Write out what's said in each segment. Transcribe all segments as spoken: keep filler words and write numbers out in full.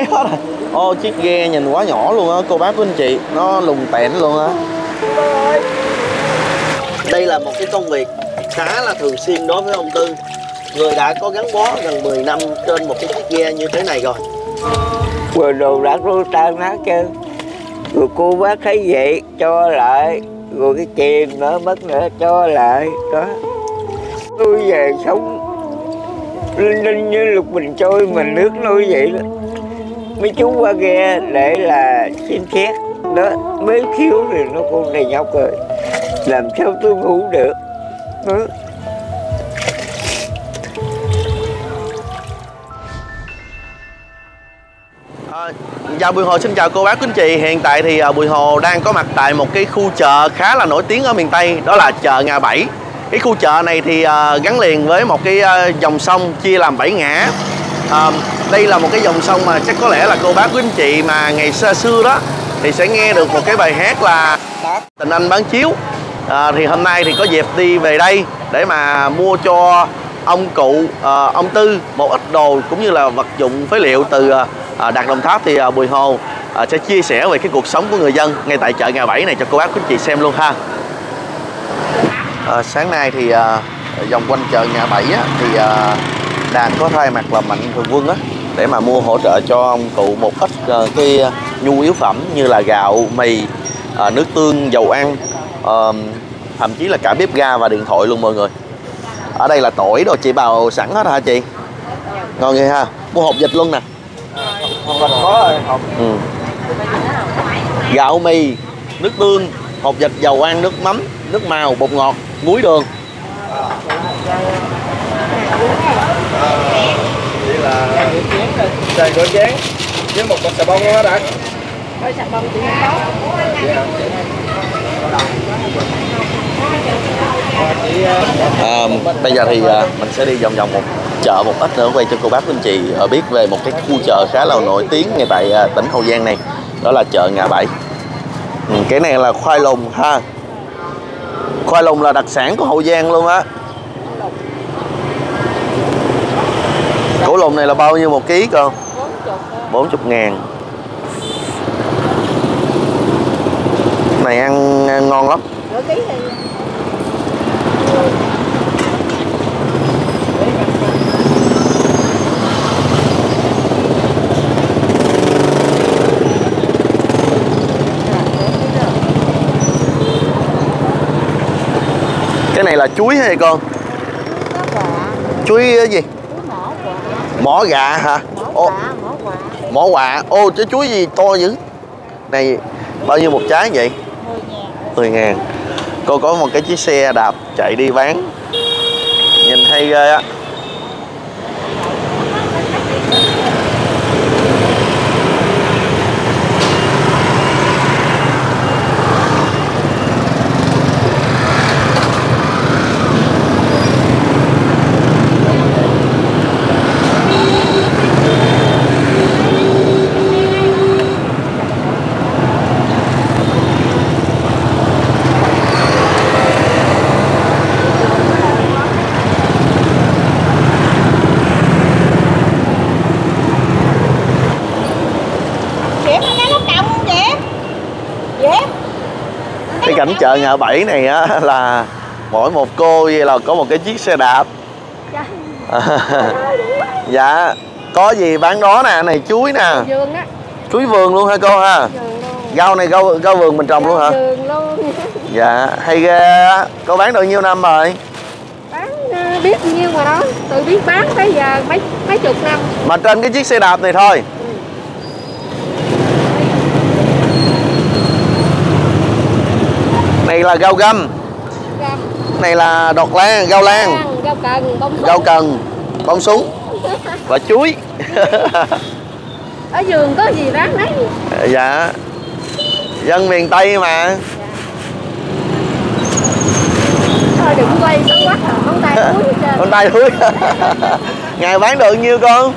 máy hết rồi. Ô, chiếc ghe nhìn quá nhỏ luôn á cô bác của anh chị, nó lùng tẹn luôn á. Đây là một cái công việc khá là thường xuyên đối với ông Tư, người đã có gắn bó gần mười năm trên một cái chiếc ghe như thế này rồi. Vừa đồ đã vô tan nát chứ, rồi cô bác thấy vậy cho lại, rồi cái chìm nữa mất nữa cho lại đó. Tôi về sống linh linh như lục bình trôi mà nước nuôi vậy đó. Mấy chú qua ghe để là xin xét đó, mới khiếu thì nó cũng đầy nhóc rồi, làm sao tôi ngủ được đó. Chào Bùi Hồ, xin chào cô bác quý anh chị. Hiện tại thì Bùi Hồ đang có mặt tại một cái khu chợ khá là nổi tiếng ở miền Tây, đó là chợ Ngã Bảy. Cái khu chợ này thì gắn liền với một cái dòng sông chia làm bảy ngã. À, đây là một cái dòng sông mà chắc có lẽ là cô bác quý anh chị mà ngày xa xưa đó thì sẽ nghe được một cái bài hát là Tình Anh Bán Chiếu. À, thì hôm nay thì có dịp đi về đây để mà mua cho ông cụ, à, ông Tư một ít đồ cũng như là vật dụng phế liệu từ à, Đạt Đồng Tháp. Thì à, Bùi Hồ à, sẽ chia sẻ về cái cuộc sống của người dân ngay tại chợ Ngã Bảy này cho cô bác quý anh chị xem luôn ha. À, sáng nay thì à, vòng quanh chợ Ngã Bảy á, thì à, đang có thay mặt là Mạnh Thường Quân á, để mà mua hỗ trợ cho ông cụ một ít à, cái nhu yếu phẩm như là gạo, mì, à, nước tương, dầu ăn, à, thậm chí là cả bếp ga và điện thoại luôn mọi người. Ở đây là tỏi đồ chị bào sẵn hết hả chị? Ngon nghe ha, mua hộp vịt luôn nè. Ừ. Gạo, mì, nước tương, hộp vịt, dầu ăn, nước mắm, nước màu, bột ngọt, muối, đường. Đây là chai rửa chén với một con xà bông đó đã. Xà bông thì có. À, bây giờ thì à, mình sẽ đi vòng vòng một chợ một ít nữa quay cho cô bác anh chị à, biết về một cái khu chợ khá là nổi tiếng ngay tại à, tỉnh Hậu Giang này, đó là chợ Ngã Bảy. Ừ, cái này là khoai lùng ha. Khoai lùng là đặc sản của Hậu Giang luôn á. Củ lùng này là bao nhiêu một ký con? bốn mươi ngàn. Này ăn, ăn ngon lắm. Cái này là chuối hay con? Chuối gì? Mỏ gà hả? Ô, mỏ quạ. Ô, cái chuối gì to dữ. Này bao nhiêu một trái vậy? mười ngàn. Cô có một cái chiếc xe đạp chạy đi bán, nhìn hay ghê á. Cảnh chợ Ngã Bảy này á, là mỗi một cô vậy là có một cái chiếc xe đạp. Dạ, có gì bán đó nè, này chuối nè. Chuối vườn luôn hả cô ha? Rau này rau, rau vườn mình trồng luôn hả? Dạ, hay ghê á. Cô bán được nhiêu năm rồi? Bán biết nhiêu mà đó, tự biết bán tới giờ mấy mấy chục năm. Mà trên cái chiếc xe đạp này thôi. Này là rau găm, này là đọt lan, rau lan, rau cần, bông súng và chuối. Ở vườn có gì bán đấy. Dạ, dân miền Tây mà. Thôi đừng quay sáng quá, móng tay thúi hết trơn. Móng tay thúi. Ngày bán được nhiêu con?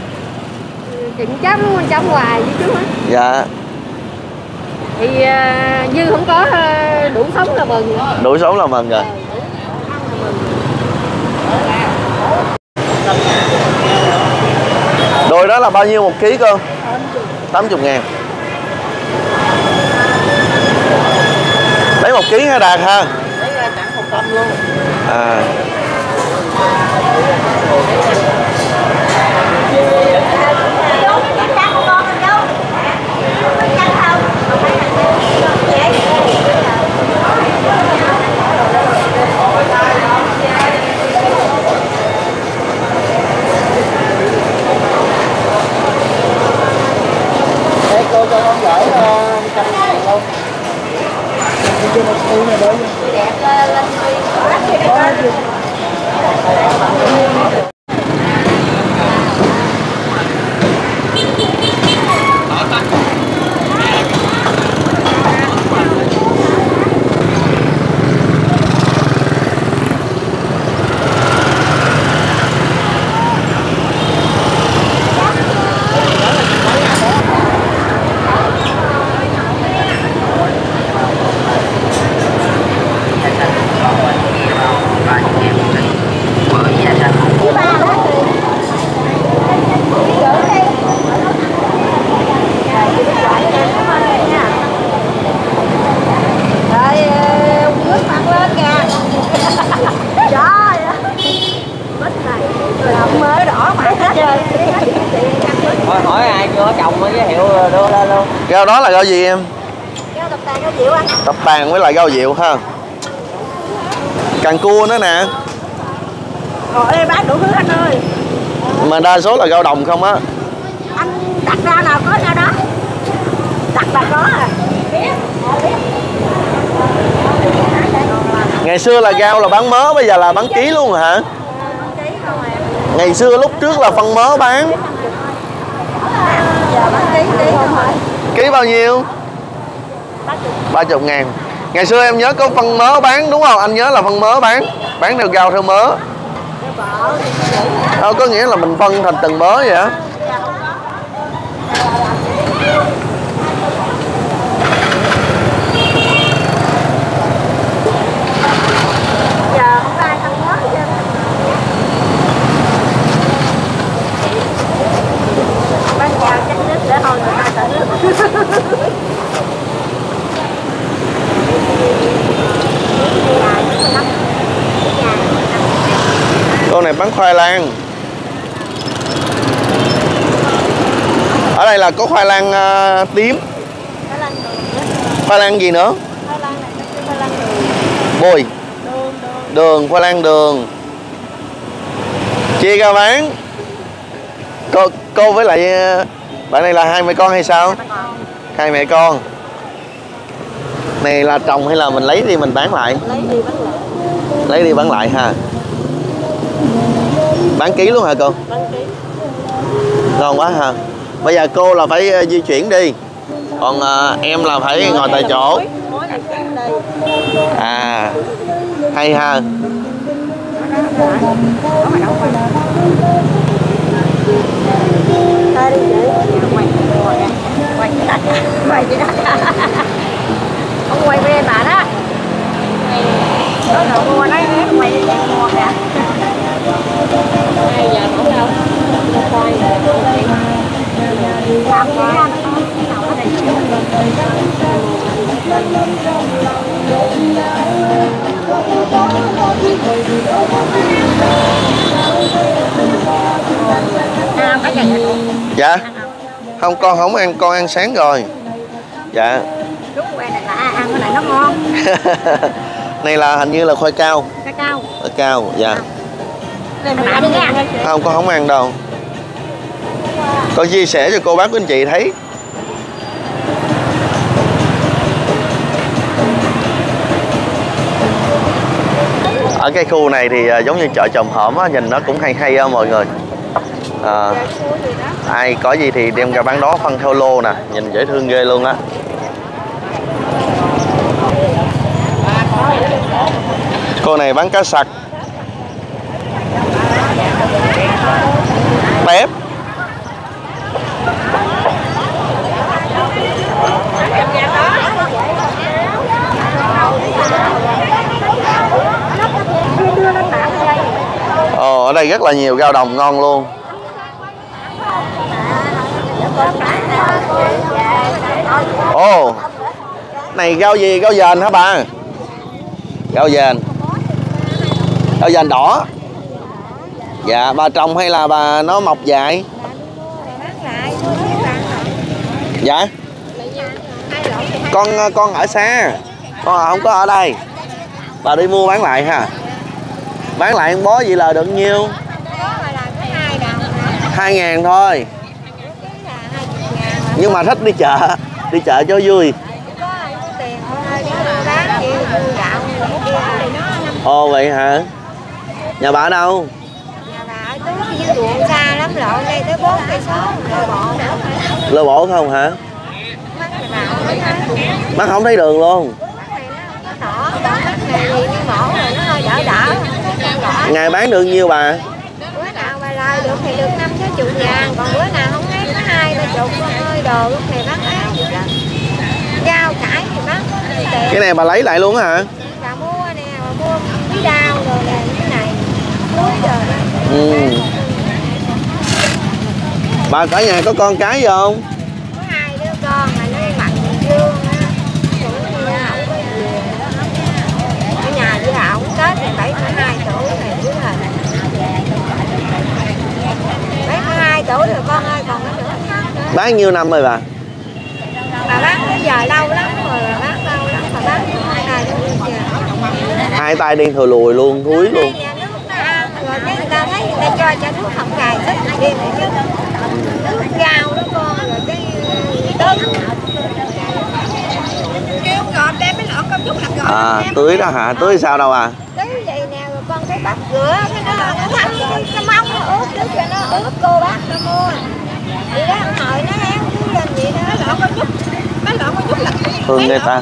Chừng chấm, chấm hoài với chú á. Dạ. Thì uh, như không có uh, đủ sống là mừng. Đủ sống là mừng rồi. Đồi đó là bao nhiêu một ký con? tám mươi ngàn. Lấy một ký hả Đạt ha? Lấy ra chẳng một trăm luôn. À. Rau đó là rau gì em? Rau tập tàn, rau diệu anh. Tập tàn với lại rau diệu ha. Càng cua nữa nè. Rồi đây bán đủ thứ anh ơi. Mà đa số là rau đồng không á. Anh đặt rau nào có rau đó. Đặt là có à. Ngày xưa là rau là bán mớ, bây giờ là bán ký luôn hả? Ngày xưa lúc trước là phân mớ bán. Giờ bán ký ký không hả? Ký bao nhiêu? ba mươi ngàn. Ngày xưa em nhớ có phân mớ bán đúng không? Anh nhớ là phân mớ bán. Bán được rau theo mớ. Đâu có nghĩa là mình phân thành từng mớ vậy á. Cô này bán khoai lang. Ở đây là có khoai lang uh, tím. Khoai lang gì nữa? Bùi. Đường, khoai lang đường. Chia ra bán. Cô, cô với lại uh, bạn này là hai mẹ con hay sao? Hai mẹ con. Này là trồng hay là mình lấy đi mình bán lại? Lấy đi bán lại. Lấy đi bán lại ha. Bán ký luôn hả cô? Bán ký. Ngon quá ha. Bây giờ cô là phải di chuyển đi. Còn à, em là phải ngồi tại chỗ. À. Hay ha. Ông quay về bà đó. Đó mua đấy, quay mua kìa. Hai giờ cũng đâu. Quay dạ. Không con không ăn, con ăn sáng rồi. Dạ. Đúng quen này là ăn cái này nó ngon. Này là hình như là khoai cao. Khoai cao. Khoai cao, dạ. Không, con không ăn đâu. Con chia sẻ cho cô bác của anh chị thấy. Ở cái khu này thì giống như chợ chồng hổm á, nhìn nó cũng hay hay á mọi người. À, ai có gì thì đem ra bán đó, phân theo lô nè, nhìn dễ thương ghê luôn á. Cô này bán cá sặc, tép. Ờ, ở đây rất là nhiều rau đồng ngon luôn. Ồ, oh, này rau gì? Rau dền hả bà? Rau dền. Rau dền đỏ. Dạ, bà trồng hay là bà nó mọc dại? Dạ. Con con ở xa, con không có ở đây. Bà đi mua bán lại ha. Bán lại con bó gì là được nhiêu? Hai ngàn thôi. Nhưng mà thích đi chợ, đi chợ cho vui. Ồ vậy hả? Nhà bà ở đâu? Nhà bà ở Tứ Dư Ruộng, xa lắm, lộn đây tới bốn cây số, lơ bộ. Lơ bộ không hả? Mắt không thấy đường luôn. Ngày bán được nhiêu bà? Được thì được năm sáu chục ngàn, còn bữa nào không thấy có hai ba chục thôi, đồ lúc này bán áo gì đó, rau cải thì bán thì tiền. Cái này bà lấy lại luôn hả? Bà mua nè, bà mua bí đao rồi nè, cái này muối rồi đó. Ừ. Bà cả nhà có con cái gì không? Có hai đứa con mà nó mặc dương á, cũng như ổng có gì đó. Ở nhà với ổng Tết thì bảy tuổi hai tuổi này đứa này. Rồi con ơi, còn nữa. Bán nhiêu năm rồi bà? Bà bán tới giờ lâu lắm rồi, bà bán lâu lắm, bà bán hai tay kìa. Hai tay đen thừa lùi luôn, thúi luôn. Nhà nước nó ăn rồi, cái người ta thấy người ta cho cho thuốc không cài xích này kia nữa chứ. Nước gạo đó con, rồi cái tớm. Kêu ngọt đem mấy lọ cơm chút hạt ngọt. À, tưới đó hả? Tưới sao đâu à? Tưới vậy nè, rồi con cái bắp rửa, cái nó nó thấm, cái mông nó ướt nước cho nó ướt. Cô bác nó mua vậy đó, hồi nó ăn cứ lên vậy đó, lộn có chút, mấy lộn có chút là thương người ta.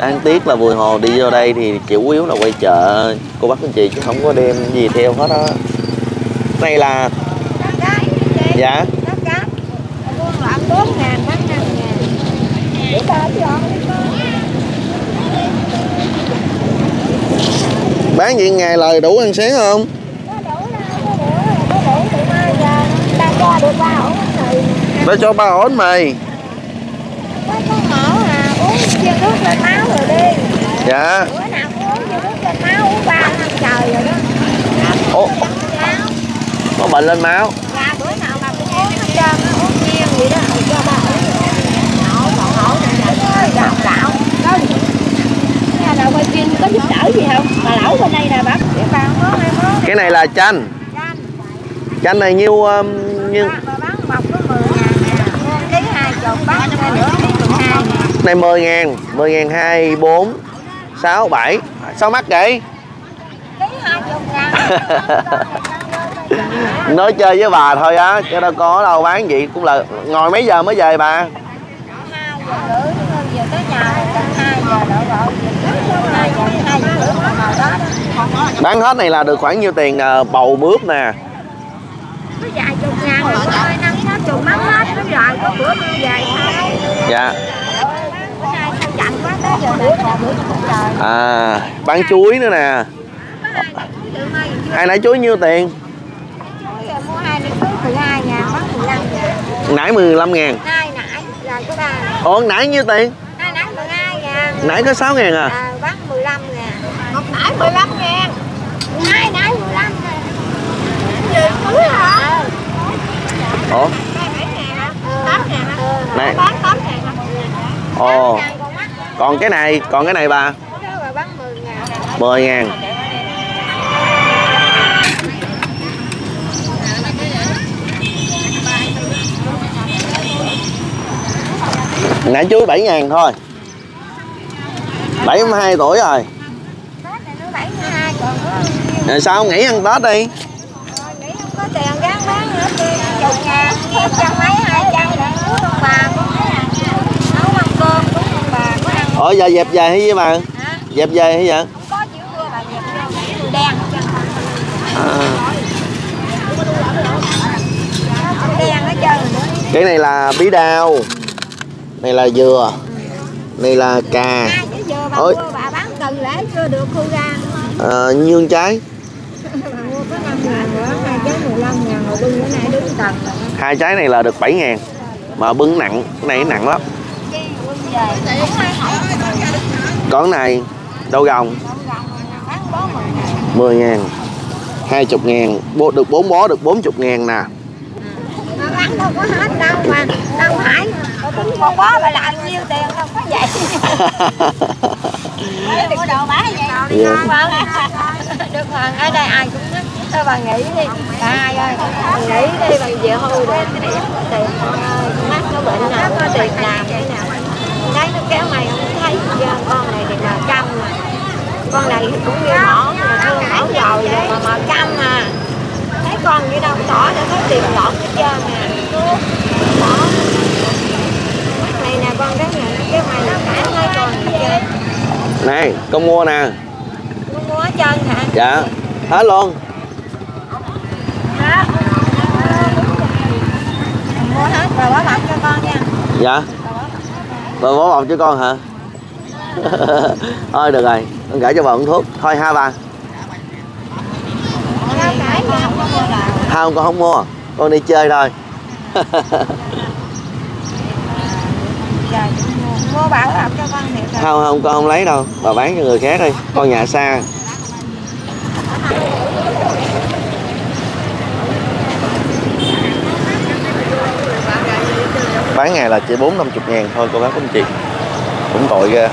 Đáng tiếc là Bùi Hồ đi vô đây thì chủ yếu là quay chợ cô bác anh chị, chứ không có đem gì theo hết đó. Này là cá cái, dạ cá buôn lợn bốn ngàn bán năm ngàn, để ta chọn đi con. Bán gì ngày lời đủ ăn sáng không? Để cho ba ổn mày. Có con mổ à, uống chiêu nước lên máu rồi đi. Dạ. Bữa nào cũng uống chiêu nước lên máu, uống ba năm trời rồi đó. Ủa? Có bệnh lên máu. Dạ, bữa nào mà cũng uống hết trơn á, uống chiêu vậy đó, để cho ba ổn. Nổ, còn ổn này là gạo gạo. Có gì? Nhà nào coi chiên có giúp đỡ gì không? Bà lão bên đây nè bác. Để bà không có hay có. Cái này là chanh. Chanh. Chanh này nhiêu... Um, nhiêu... Này mười ngàn, mười ngàn hai, bốn, sáu, bảy. Sao mắc vậy? Nói chơi với bà thôi á, chứ đâu có đâu bán vậy. Cũng là ngồi mấy giờ mới về bà? Bán hết này là được khoảng nhiêu tiền bầu mướp nè? Có vài chục ngàn rồi thôi, năm sáu chục mắc hết nó rồi, có bữa tôi về thôi. Dạ. À, bán chuối nữa nè. Ai nãy chuối nhiêu tiền? Nãy mười lăm ngàn. Ủa, nãy nhiêu tiền? Nãy có sáu ngàn à? À, bán mười lăm ngàn. Một nãy mười lăm ngàn. Hai nãy mười lăm ngàn. Ủa? tám ngàn hả? Ồ. Còn cái này, còn cái này bà? mười ngàn. Nãy chuối bảy ngàn thôi. bảy mươi hai tuổi rồi. Rồi sao không nghỉ ăn Tết đi? Nghỉ không có tiền gán bán nữa kia, chục ngàn, em trăm mấy hai trăm để cứu con bà. Ủa giờ dẹp về hay với bà? Dẹp về hay vậy? Không có, chiều trưa bà dẹp về đen. À. Đen hết trơn. Cái này là bí đao. Này là dừa. Này là cà. Ai chứ dừa bà mua bà bán cần lễ chưa được khu ra. Ờ, nhiêu trái? Bà mua có năm ngàn nữa, hai trái mười lăm ngàn, rồi bưng bữa nay đứng cần. Hai trái này là được bảy ngàn. mà bưng nặng, cái này nặng lắm. Con này đậu gồng mười ngàn, hai mươi ngàn, được bốn bó được bốn mươi ngàn nè. Ăn đâu có hết đâu mà, đâu phải cũng con bó mà làm nhiêu tiền không có vậy. Mua đồ bán vậy. Được rồi, ở đây ai cũng nói, thôi bà nghỉ đi, bà ai ơi, bà nghỉ đi, bà về hưu để tiền, tiền mắt nó bệnh nào có tiền làm vậy nào. Cái nó kéo mày không thấy, con này thì là trăm mà, con này cũng như mỏ, thương mỏ rồi vậy mà mà trăm à. Thấy con như đâu tỏ đã thấy tiền lọt hết trơn nè. Mắt này nè con, cái này cái mày nó cả hai con chơi. Này, con mua nè. Con mua hết trơn hả? Dạ, hết luôn. Hả? Mua hết rồi bỏ bọc cho con nha. Dạ. Rồi bỏ bọc cho con hả? Thôi được rồi, con gửi cho bà uống thuốc. Thôi ha bà. Không, con không mua, con đi chơi thôi. Mua bà học cho con thiệt rồi. Không, không, con không lấy đâu, bà bán cho người khác đi, con nhà xa. Bán ngày là chỉ bốn năm mươi ngàn thôi, cô bác của anh chị. Cũng tội ghê.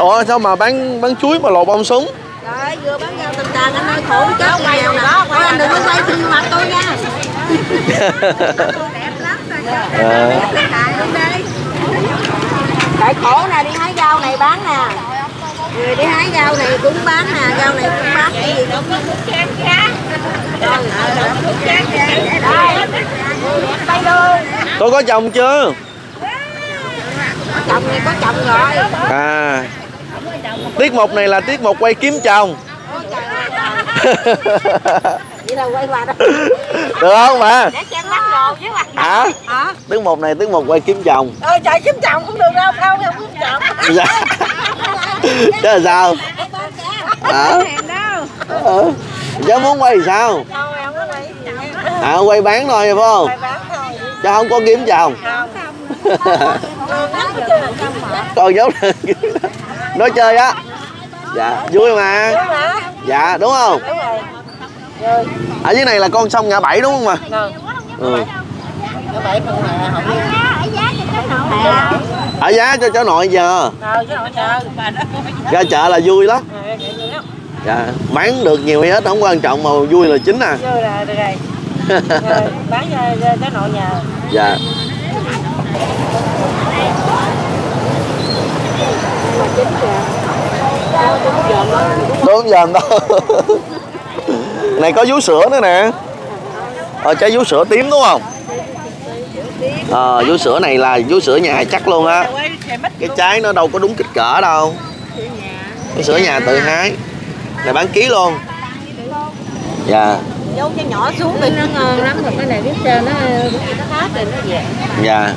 Ủa sao mà bán bán chuối mà lột bông súng? Trời vừa bán rau tình anh nói khổ chết quay nào đó, anh đừng có quay phim mặt tôi nha. Đẹp lắm rồi. Tại khổ nè, đi hái rau này bán nè. Người đi hái rau này cũng bán nè, rau này cũng bán cái gì cũng chán chán. Tôi có chồng chưa? Có chồng thì có chồng rồi. À. Tiết mục này là tiết mục quay kiếm chồng. Vậy là quay qua đó. Được không bà? Hả? Hả? Tiết mục này tiết mục quay kiếm chồng. Ờ trời kiếm chồng cũng được đâu, không không kiếm chồng. Dạ. Chứ là sao? Hả? Ừ. Chứ muốn quay thì sao? À quay bán thôi phải không? Chứ không có kiếm chồng. Còn giống nói chơi á. Dạ, vui mà. Dạ, đúng không? Ở dưới này là con sông Ngã Bảy đúng không mà? Ừ. Ở giá cho cháu nội giờ. Ra chợ là vui lắm. Dạ, bán được nhiều hay hết không quan trọng mà vui là chính à. Vui là được rồi. Bán cho cháu nội nhà. Dạ. Đúng dòm đâu. Này có vú sữa nữa nè. Ờ trái vú sữa tím đúng không? Ờ vú sữa này là vú sữa nhà chắc luôn á. Cái trái nó đâu có đúng kích cỡ đâu. Vú sữa nhà tự hái. Này bán ký luôn. Dạ. Dấu cái nhỏ xuống thì nó ngon lắm rồi, cái này biết sao nó nó hết rồi nó về. Dạ.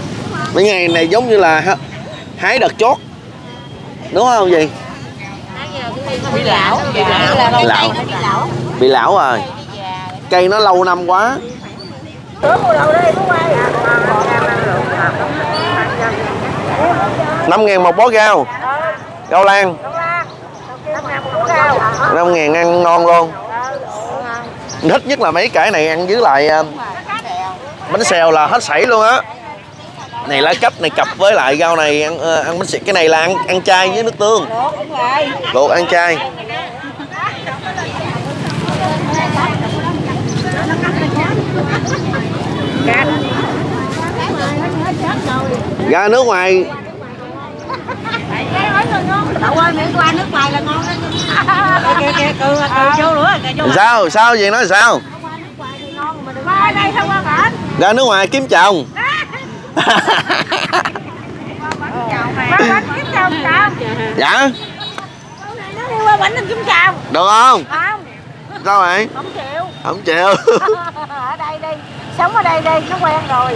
Mấy ngày này giống như là hái đợt chốt. Đúng không gì? Bị lão, bị lão. Bị lão rồi. Cây nó lâu năm quá. năm ngàn một bó rau. Rau lan. năm ngàn ăn ngon luôn. Thích nhất là mấy cái này ăn với lại bánh xèo là hết sảy luôn á. Này lá cách này cặp với lại rau này ăn ăn bánh xèo, cái này là ăn ăn chay với nước tương. Luộc ăn chay. Ra nước ngoài. Sao sao vậy nói sao? Qua đây không qua bển. Ra nước ngoài kiếm chồng. Qua bển kiếm chồng chồng. Dạ. Nó đi qua bển kiếm chồng. Được không? Không. Sao vậy? Không chịu. Không chịu. Ở đây đi, sống ở đây đi, nó quen rồi.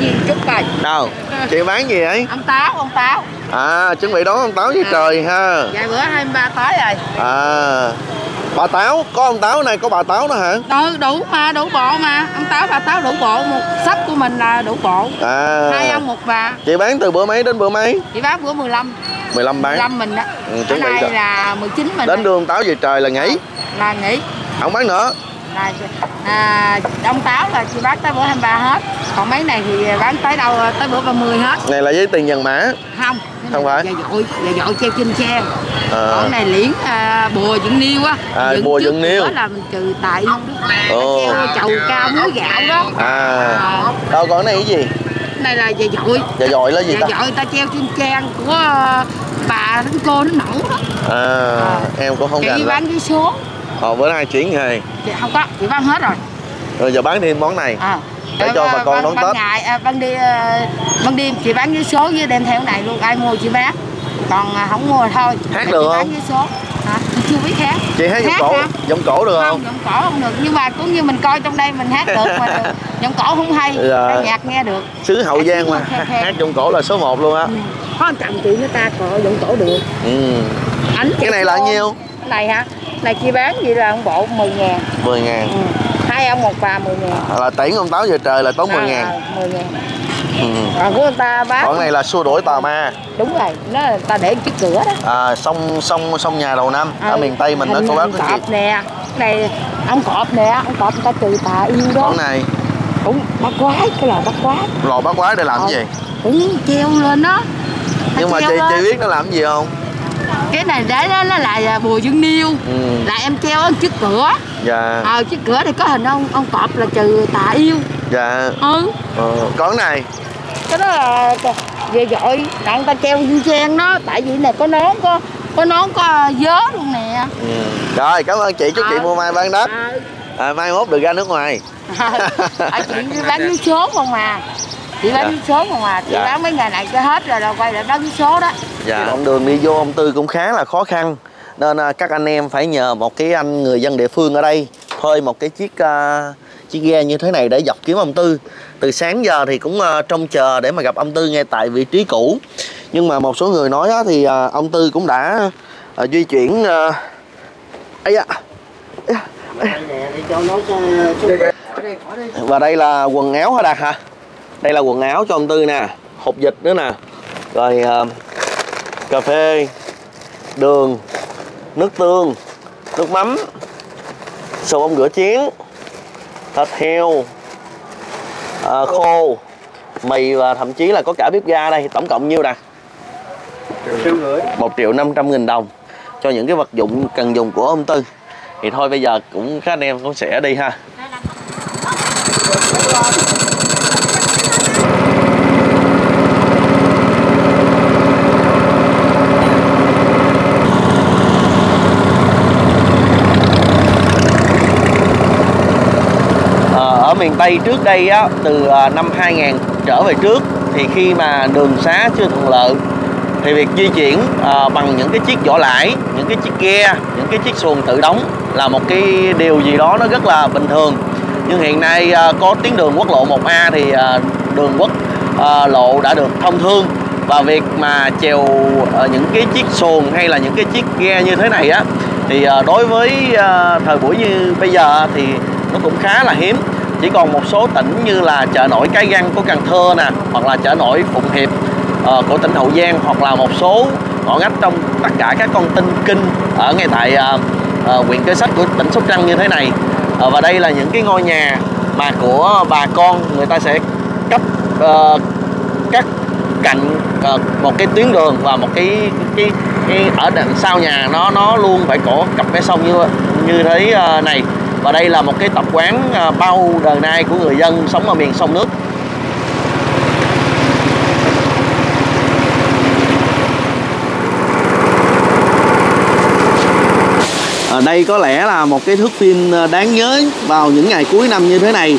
Gì chút bài. Đâu? Chị bán gì vậy? Ông táo, ông táo. À, chuẩn bị đón ông táo với à, trời ha. Vài bữa hai mươi ba tới rồi. À. Bà táo, có ông táo này, có bà táo nữa hả? Đủ, đủ mà, đủ bộ mà. Ông táo, bà táo đủ bộ, một sách của mình là đủ bộ. À. Hai ông một bà. Chị bán từ bữa mấy đến bữa mấy? Chị bán bữa mười lăm. mười lăm bán. mười lăm mình đó. Ừ, chuẩn bị nay là mười chín mình. Đến đưa ông táo về trời là nghỉ. Là nghỉ. Không bán nữa. Là à, ông táo là chị bán tới bữa hai mươi ba hết. Còn mấy này thì bán tới đâu tới bữa ba mươi hết. Này là với tiền vàng mã. Không, không phải. Dạ dội, dạ dội treo trên xe. À. Còn này liễn à, bùa dựng niêu á. À, dựng bùa dựng niêu. Đó là mình trừ tại treo chầu cao muối gạo đó. À. À. Đâu còn cái này cái gì? Này là dạ dội. Dạ dội là gì dạ ta? Dạ dội ta treo trên trang của bà đến cô đến mẫu đó. À, à. Em cũng không gành lắm. Chị bán cái số. Ờ, bữa nay chuyển nghề. Chị không có, chị bán hết rồi. Rồi giờ bán thêm món này. À. Để cho bà con đón Tết. Ngày, à, ban đêm, ban đêm chị bán với số với đem theo này luôn, ai mua chị bán. Còn không mua thôi. Hát được chị không? Bán với số. À, chị chưa biết hát. Chị hát, hát giọng cổ, hả? Giọng cổ được không? Không, giọng cổ không được, nhưng mà cũng như mình coi trong đây mình hát được mà được. Giọng cổ không hay, là... nhạc nghe được. Xứ Hậu Giang mà, hát, hát giọng cổ là số một luôn á. Ừ. Có anh chồng chị người ta còn giọng cổ được. Ừ. Ảnh cái này là bao nhiêu? Cái này hả? Này chị bán vậy là ông bộ mười ngàn. mười ngàn. Ừ. Hai ông một bà mười ngàn. Là tiễn ông táo giờ trời là tốn mười ngàn. À, mười ngàn. Ừ. À, của người ta bán. Còn này là xua đuổi tà ma. Đúng rồi, nó ta để trước cửa đó. À, sông sông sông nhà đầu năm à, ở miền Tây mình nó có bán cái gì? Nè, này ông cọp nè, ông cọp người ta trừ tà yêu đó. Còn này cũng bắt quái, cái lò bắt quái. Lò bắt quái để làm cái gì? Cũng treo lên đó. Nhưng mà chị lên. Chị biết nó làm cái gì không? Cái này để đó nó là bùa dương niêu. Ừ. Là em treo ở trước cửa. Dạ. Ờ, trước cửa thì có hình ông ông cọp là trừ tà yêu. Dạ. Ừ. Ờ, con này cái đó là về dội đặng ta treo dương trang đó, tại vì này có nón có có nón có vớ luôn nè. Ừ. Rồi cảm ơn chị, chúc à. Chị mua mai bán đất à. À, mai mốt được ra nước ngoài à. À, chị bán với số không mà chị bán với số không mà chị dạ. Bán mấy ngày này cho hết rồi rồi quay lại bán với số đó. Dạ. Đoạn đường đi vô ông Tư cũng khá là khó khăn nên các anh em phải nhờ một cái anh người dân địa phương ở đây thuê một cái chiếc uh, chiếc ghe như thế này để dọc kiếm ông Tư. Từ sáng giờ thì cũng uh, trông chờ để mà gặp ông Tư ngay tại vị trí cũ, nhưng mà một số người nói đó, thì uh, ông Tư cũng đã uh, di chuyển uh... ấy à. Và đây là quần áo hả Đạt hả? Đây là quần áo cho ông Tư nè, hộp dịch nữa nè, rồi uh, cà phê, đường, nước tương, nước mắm, xà bông rửa chén, thịt heo à, khô, mì và thậm chí là có cả bếp ga đây. Tổng cộng nhiêu nè? một triệu năm trăm nghìn đồng cho những cái vật dụng cần dùng của ông Tư. Thì thôi bây giờ cũng các anh em cũng sẽ đi ha. Miền Tây trước đây á, từ năm hai ngàn trở về trước thì khi mà đường xá chưa thuận lợi thì việc di chuyển à, bằng những cái chiếc vỏ lãi, những cái chiếc ghe, những cái chiếc xuồng tự đóng là một cái điều gì đó nó rất là bình thường. Nhưng hiện nay à, có tuyến đường quốc lộ một A thì à, đường quốc à, lộ đã được thông thương, và việc mà chèo à, những cái chiếc xuồng hay là những cái chiếc ghe như thế này á thì à, đối với à, thời buổi như bây giờ thì nó cũng khá là hiếm. Chỉ còn một số tỉnh như là chợ nổi Cái Răng của Cần Thơ nè, hoặc là chợ nổi Phụng Hiệp uh, của tỉnh Hậu Giang, hoặc là một số ngõ ngách trong tất cả các con tinh kinh ở ngay tại huyện uh, uh, Kế Sách của tỉnh Sóc Trăng như thế này. Uh, và đây là những cái ngôi nhà mà của bà con người ta sẽ cấp uh, cắt cạnh uh, một cái tuyến đường, và một cái, cái, cái ở đằng sau nhà nó nó luôn phải có cặp cái sông như như thế uh, này. Và đây là một cái tập quán bao đời nay của người dân sống ở miền sông nước. à, đây có lẽ là một cái thước phim đáng nhớ vào những ngày cuối năm như thế này.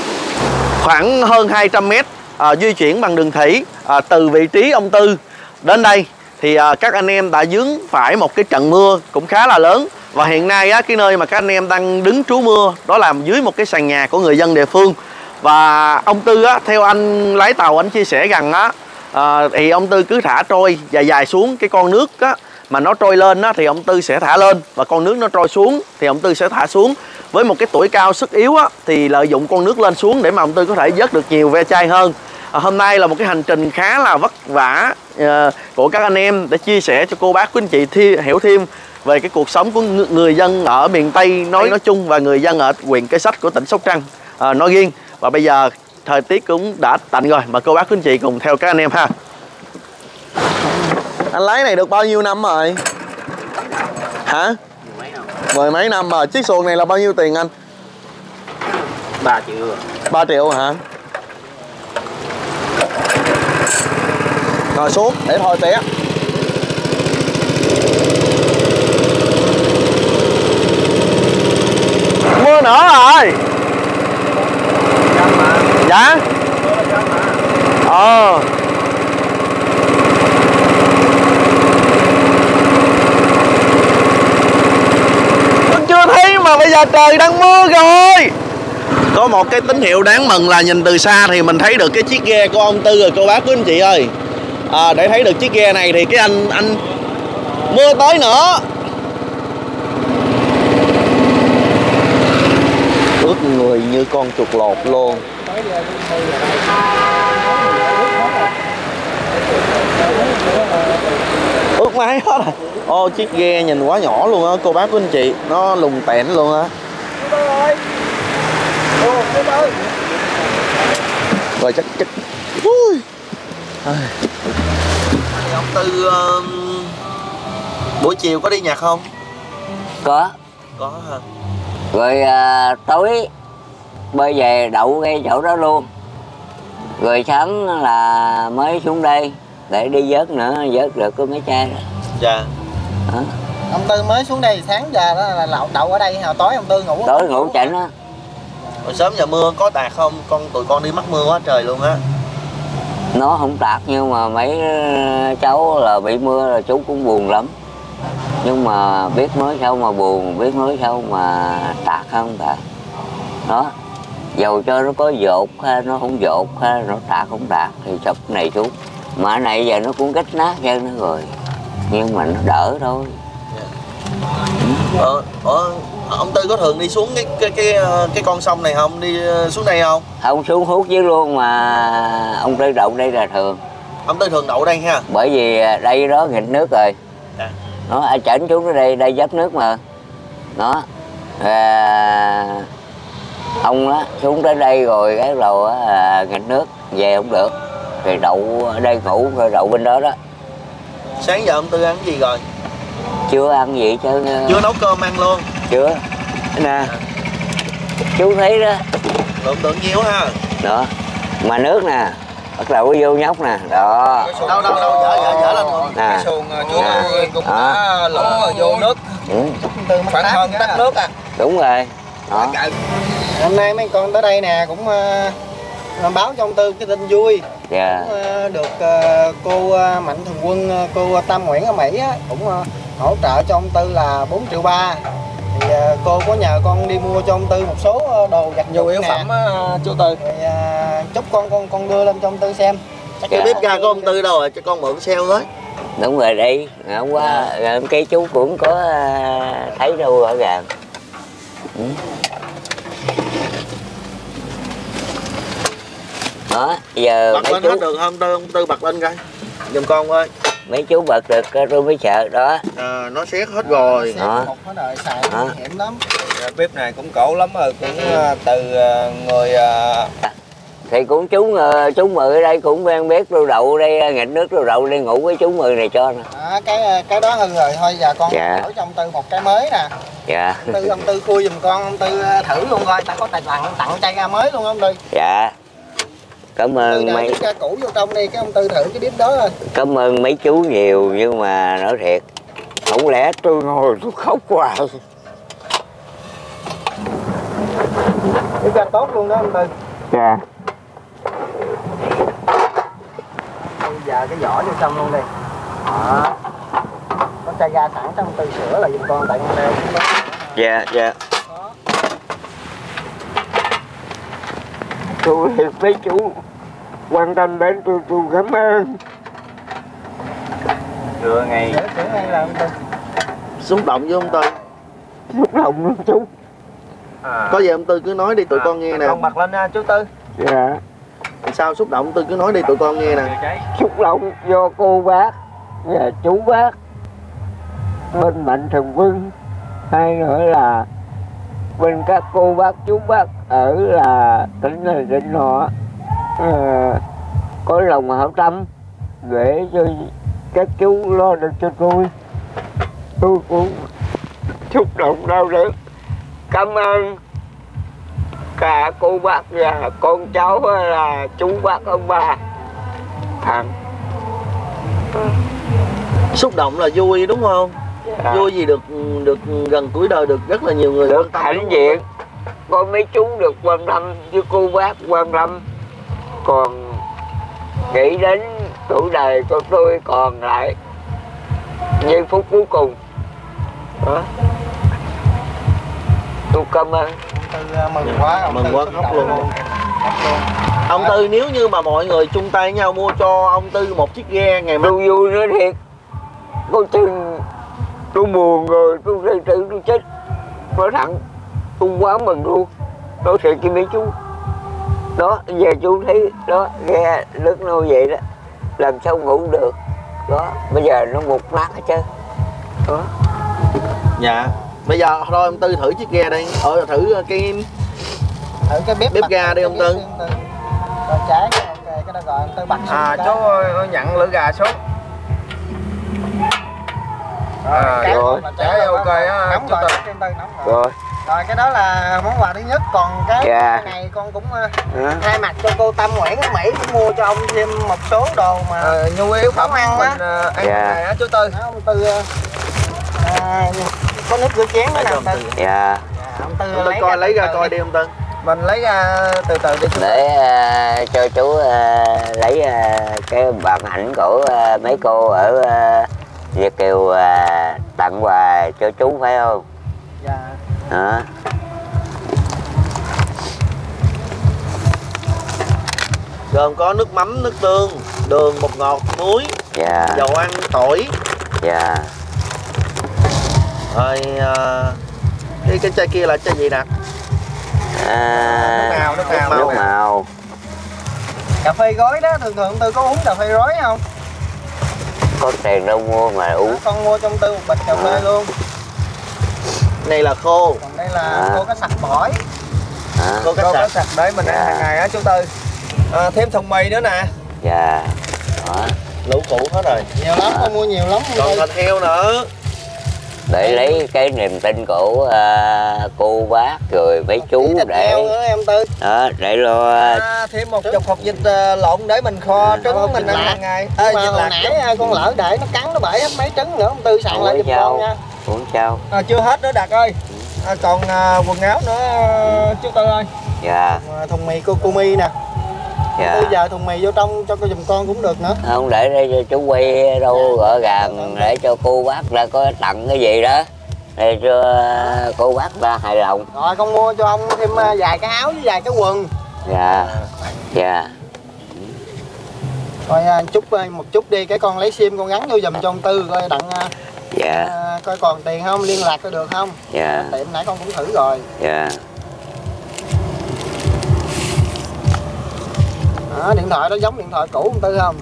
Khoảng hơn hai trăm mét à, di chuyển bằng đường thủy à, từ vị trí ông Tư đến đây thì à, các anh em đã vướng phải một cái trận mưa cũng khá là lớn. Và hiện nay á, cái nơi mà các anh em đang đứng trú mưa đó là dưới một cái sàn nhà của người dân địa phương. Và ông Tư á, theo anh lái tàu anh chia sẻ rằng á, à, thì ông Tư cứ thả trôi dài dài xuống, cái con nước á, mà nó trôi lên á, thì ông Tư sẽ thả lên, và con nước nó trôi xuống thì ông Tư sẽ thả xuống. Với một cái tuổi cao sức yếu á, thì lợi dụng con nước lên xuống để mà ông Tư có thể vớt được nhiều ve chai hơn. À, hôm nay là một cái hành trình khá là vất vả à, của các anh em để chia sẻ cho cô bác quý anh chị thi, hiểu thêm về cái cuộc sống của người dân ở miền Tây nói nói chung và người dân ở huyện Kế Sách của tỉnh Sóc Trăng à, nói riêng. Và bây giờ thời tiết cũng đã tạnh rồi, mà cô bác quý anh chị cùng theo các anh em ha. Anh lái này được bao nhiêu năm rồi? Hả? Mười mấy năm rồi. Chiếc xuồng này là bao nhiêu tiền anh? ba triệu. ba triệu hả? Rồi xuống để thôi té. Mưa nữa rồi. Dạ. Ờ. Mà bây giờ trời đang mưa rồi. Có một cái tín hiệu đáng mừng là nhìn từ xa thì mình thấy được cái chiếc ghe của ông Tư rồi cô bác quý anh chị ơi. À, để thấy được chiếc ghe này thì cái anh anh mưa tới nữa. Ướt người như con chuột lột luôn. Ướt máy hết rồi. Ô, chiếc ghe nhìn quá nhỏ luôn á cô bác quý anh chị, nó lùng tẹn luôn á. Rồi chắc chắc ui. Ông Tư uh, buổi chiều có đi nhạc không? Có. Có hả? Rồi uh, tối bơi về đậu ngay chỗ đó luôn. Rồi sáng là mới xuống đây để đi vớt nữa, vớt được có mấy chai rồi. Dạ. Hả? Ông Tư mới xuống đây sáng giờ đó là lậu đậu ở đây, hồi tối ông Tư ngủ. Tối ngủ chảnh á. Hồi sớm giờ mưa có tạt không? Con tụi con đi mắc mưa quá trời luôn á. Nó không tạt nhưng mà mấy cháu là bị mưa là chú cũng buồn lắm. Nhưng mà biết mới sao mà buồn, biết mới sao mà tạt không tạt. Đó. Dầu cho nó có dột ha, nó không dột ha, nó tạt không tạt thì sập này xuống. Mà này giờ nó cũng rách nát ra nó rồi. Nhưng mà nó đỡ thôi. Ờ, ờ, ông Tư có thường đi xuống cái cái cái cái con sông này không? Đi xuống đây không? Không, xuống hút chứ luôn mà ông Tư đậu đây là thường. Ông Tư thường đậu đây ha? Bởi vì đây đó nghịch nước rồi. À. Nó ai chảnh xuống ở đây, đây giáp nước mà. Đó. À, ông đó xuống tới đây rồi cái đầu à, nghịch nước về không được. Thì đậu ở đây ngủ rồi đậu bên đó đó. Sáng giờ ông Tư ăn cái gì rồi? Chưa ăn gì chứ. Chưa nấu cơm ăn luôn? Chưa. Nè à. Chú thấy đó. Lượng tượng nhiều ha. Đó. Mà nước nè. Bắt đầu có vô nhóc nè. Đó. Đâu đâu đâu. Dở dở dở lên nè. Cái xuồng chú nè. Cũng đó. Đã lỗ vô nước. Ừ. Khoảng hơn tắt nước à. Đúng rồi. Đó. Hôm nay mấy con tới đây nè cũng uh, báo cho ông Tư cái tin vui. Dạ. Cũng, uh, được uh, cô uh, Mạnh Thường Quân, uh, cô Tâm Nguyễn ở Mỹ á, cũng uh, hỗ trợ cho ông Tư là bốn triệu ba. Thì uh, cô có nhờ con đi mua cho ông Tư một số uh, đồ giặt giũ yếu phẩm uh, chú Tư. Thì, uh, chúc con con con đưa lên cho ông Tư xem. Chắc cái bếp ga của ông Tư đâu rồi, cho con mượn xem với. Đúng rồi đi, hôm qua hôm kia chú cũng có uh, thấy đâu rõ ràng. Ừ. Đó, giờ bật lên chú... hết được không Tư? Ông Tư bật lên coi giùm con ơi. Mấy chú bật được tôi mới sợ đó. À, nó xét hết rồi. Nó xét một hết rồi, xài nguy hiểm lắm. Bếp này cũng cổ lắm rồi, cũng từ người... Thì cũng chú chú Mười ở đây cũng quen biết đô đậu đây, nghịch nước đô đậu đây ngủ với chú Mười này cho nè. À, cái cái đó hư rồi, thôi giờ con dạ. Đổi cho ông Tư một cái mới nè. Dạ. Ông Tư, ông Tư khui giùm con, ông Tư thử luôn coi, ta có tài tặng, tặng chai ga mới luôn không Tư? Dạ. Cảm ơn mấy cái cũ vô trong đi, cái ông Tư thử cái bếp đó rồi. Cảm ơn mấy chú nhiều, nhưng mà nói thiệt không lẽ tôi ngồi tôi khóc hoài. Những càng tốt luôn đó anh Tư. Dạ. Bây giờ cái vỏ vô xong luôn đi. Đó. Có chai ga sẵn trong Tư sữa là dùm con tại con đeo. Dạ, dạ. Tôi Hiệp với chú quan tâm đến tôi, tôi cảm ơn. Trưa ngày xúc động với ông Tư. Xúc động luôn chú. À. Có gì ông Tư cứ nói đi tụi à, con nghe nè. Con mặt lên ha chú Tư. Dạ. Sao xúc động Tư cứ nói đi tụi con nghe nè. Xúc động do cô bác và chú bác bên Mạnh Thường Quân, hay nữa là bên các cô bác chú bác ở là tỉnh này tỉnh họ à, có lòng hảo tâm để cho các chú lo được cho tôi. Tôi cũng xúc động đau đớn. Cảm ơn cả cô bác và con cháu là chú bác ông bà. Thằng xúc động là vui đúng không? À. Vui gì được được gần cuối đời được rất là nhiều người được quan tâm. Hãnh diện có mấy chú được quan tâm chứ cô bác quan tâm. Còn nghĩ đến tuổi đời của tôi còn lại giây phút cuối cùng. Đó. Tôi cảm ơn. Mừng quá, ông mừng Tư quá khóc luôn. luôn. Ông Tư nếu như mà mọi người chung tay nhau mua cho ông Tư một chiếc ghe ngày mai. Tôi vui nữa thiệt. Có chừng tôi buồn rồi, tôi gây tự tôi chết. Nói thẳng, tôi quá mừng luôn. Nói sự cho mấy chú. Đó, về chú thấy đó, ghe nước nâu vậy đó. Làm sao ngủ được. Đó, bây giờ nó một mát hết trơn. Đó. Dạ. Bây giờ thôi ông Tư thử chiếc ghe đi, ờ thử cái thử cái bếp, bếp ga đi ông Tư. Rồi trái cái okay, cái đó gọi ông Tư bật xuống. À chú ơi, nhận lửa gà xuống. À, rồi, rồi. Trái ok á chú Tư. Rồi. Rồi cái đó là món quà thứ nhất, còn cái yeah. này con cũng uh, thay mặt cho cô Tâm Nguyễn ở Mỹ cũng mua cho ông thêm một số đồ mà ờ, nhu yếu phẩm ăn á. Uh, ăn yeah. này á chú Tư. Đó, ông Tư uh, à, có nước rửa chén nữa nè ông Tư. Dạ. Ông Tư lấy coi lấy ra coi đi ông Tư. Mình lấy ra từ từ đi chú. Để uh, cho chú uh, lấy uh, cái bản ảnh của uh, mấy cô ở uh, Việt Kiều uh, tặng quà cho chú phải không? Dạ. Đó. Gồm có nước mắm, nước tương, đường, bột ngọt, muối, dạ. dầu ăn, tỏi. Dạ. Rồi à, cái cái chai kia là chai gì nè? À, nước màu, nước màu, nước màu. màu. Cà phê gói đó, thường thường tôi có uống cà phê gói không? Con tiền đâu mua mà uống. Đó, con mua trong Tư một bịch cà phê à. luôn. Này là khô. Còn đây là à. khô cá sặc bỏi. À. Khô cá sặc để mình dạ. ăn hàng ngày á chú Tư. À, thêm thùng mì nữa nè. Dạ. Đó. Lũ cũ hết rồi. Nhiều lắm, con mua nhiều lắm. Còn thịt heo nữa. Để lấy cái niềm tin của uh, cô bác rồi mấy chú để nữa, em Tư. Đó, để lo à, thêm một chục hộp vịt uh, lộn để mình kho trứng à, mình ăn hàng ngày. Ê, mà hồi nãy con lỡ để nó cắn nó bể hết mấy trứng nữa ông Tư sàn lại giùm con nha. Uống chao. À, chưa hết nữa Đạt ơi. À, còn uh, quần áo nữa uh, chú Tư ơi. Dạ. Uh, thùng mì cô cô Mi nè. Dạ. Bây giờ thùng mì vô trong cho cô dùm con cũng được nữa. Không để đây cho chú quay đâu gọn gàng để cho cô bác ra có tặng cái gì đó để cho cô bác ra hài lòng. Rồi con mua cho ông thêm vài cái áo với vài cái quần. Dạ. Dạ. Coi chút một chút đi, cái con lấy sim con gắn vô dùm cho ông Tư coi đặng. Dạ. À, coi còn tiền không, liên lạc coi được không. Dạ. Tiệm nãy con cũng thử rồi. Dạ. À, điện thoại đó giống điện thoại cũ ông Tư không?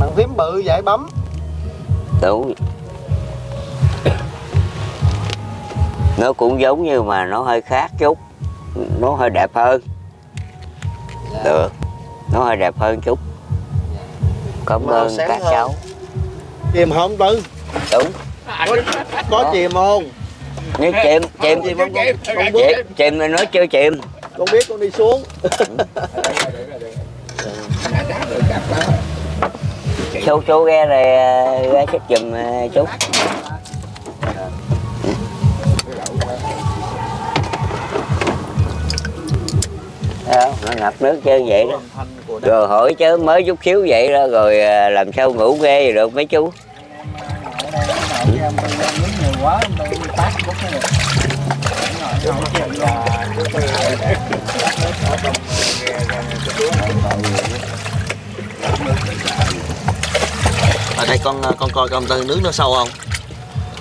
Bằng phím bự vậy bấm. Đúng. Nó cũng giống như mà nó hơi khác chút. Nó hơi đẹp hơn. Dạ. Được. Nó hơi đẹp hơn chút. Cảm mà ơn các hơn. cháu. Chìm không Tư? Đúng. Có, có chìm không? Nếu chìm, chìm, chìm, không, chìm, không, không chìm, chìm thì nói chưa chìm. Con biết con đi xuống. Chú chú ghe này ra xếp giùm chú. ngập nước kêu vậy đó. Rồi hỏi chứ mới chút xíu vậy đó, rồi làm sao ngủ ghê vậy được mấy chú. Ở đây con con coi con tư nước nó sâu không?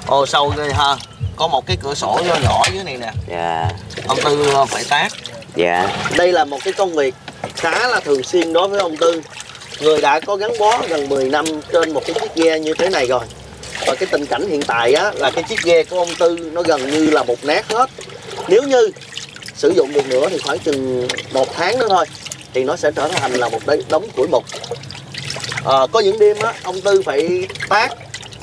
Ô sâu ghê ha. Có một cái cửa sổ nhỏ nhỏ dưới này nè. Dạ. Ông Tư phải tác. Dạ. Đây là một cái công việc khá là thường xuyên đối với ông Tư. Người đã có gắn bó gần mười năm trên một cái chiếc ghe như thế này rồi. Và cái tình cảnh hiện tại á là cái chiếc ghe của ông Tư nó gần như là một nát hết. Nếu như sử dụng được nữa thì khoảng chừng một tháng nữa thôi thì nó sẽ trở thành là một đống củi mục. À, có những đêm á ông Tư phải tác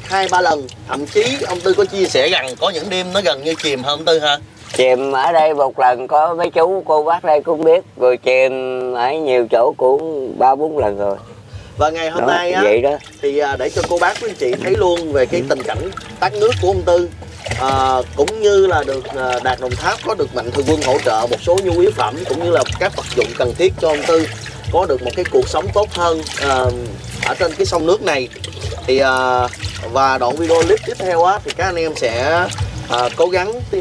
hai ba lần, thậm chí ông Tư có chia sẻ rằng có những đêm nó gần như chìm hả ông Tư hả? Chìm ở đây một lần có mấy chú cô bác đây cũng biết, rồi chìm ở nhiều chỗ cũng ba bốn lần rồi. Và ngày hôm đó, nay á vậy đó. Thì để cho cô bác quý anh chị thấy luôn về cái tình cảnh tát nước của ông Tư, à, cũng như là được Đạt Đồng Tháp có được Mạnh Thường Quân hỗ trợ một số nhu yếu phẩm cũng như là các vật dụng cần thiết cho ông Tư có được một cái cuộc sống tốt hơn à, ở trên cái sông nước này. Thì à, và đoạn video clip tiếp theo á thì các anh em sẽ à, cố gắng thì,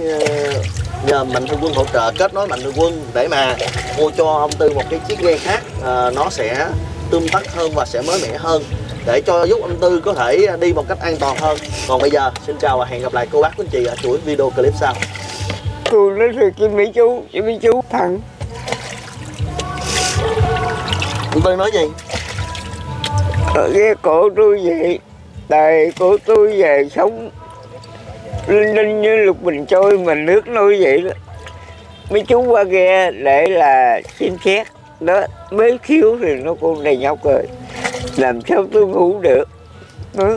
nhờ Mạnh Thường Quân hỗ trợ, kết nối Mạnh Thường Quân để mà mua cho ông Tư một cái chiếc ghe khác à, nó sẽ tươm tất hơn và sẽ mới mẻ hơn để cho giúp ông Tư có thể đi một cách an toàn hơn. Còn bây giờ xin chào và hẹn gặp lại cô bác quý anh chị ở chuỗi video clip sau. Tôi nói về chị Mỹ chú, chị Mỹ chú thằng. Ông Tư nói gì? Ở ghe cổ tôi vậy. Đời của tôi về sống linh linh như lục bình trôi mà nước nôi vậy đó. Mấy chú qua ghe để là xem xét đó, mới khiếu thì nó cũng đầy nhóc rồi. Làm sao tôi ngủ được đó.